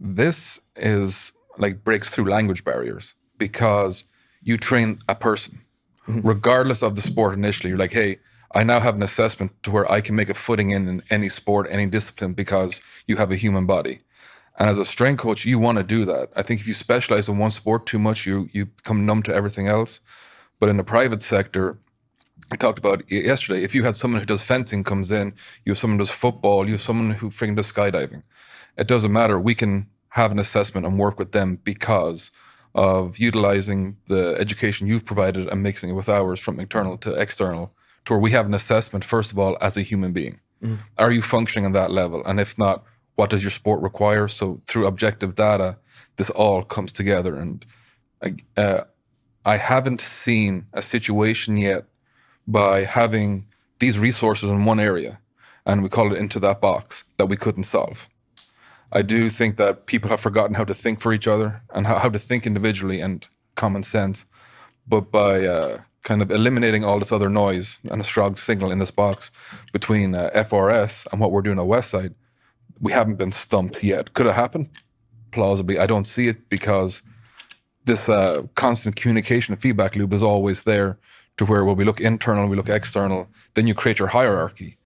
This is like breaks through language barriers because you train a person, mm-hmm. regardless of the sport initially. You're like, hey, I now have an assessment to where I can make a footing in any sport, any discipline, because you have a human body. And as a strength coach, you want to do that. I think if you specialize in one sport too much, you become numb to everything else. But in the private sector, I talked about it yesterday, if you had someone who does fencing comes in, you have someone who does football, you have someone who freaking does skydiving. It doesn't matter. We can have an assessment and work with them because of utilizing the education you've provided and mixing it with ours from internal to external, to where we have an assessment, first of all, as a human being. Mm. Are you functioning on that level? And if not, what does your sport require? So through objective data, this all comes together. And I haven't seen a situation yet by having these resources in one area and we call it into that box that we couldn't solve. I do think that people have forgotten how to think for each other and how to think individually and common sense. But by kind of eliminating all this other noise and a strong signal in this box between FRS and what we're doing at Westside, we haven't been stumped yet. Could it happen? Plausibly. I don't see it because this constant communication and feedback loop is always there, to where we look internal, we look external, then you create your hierarchy.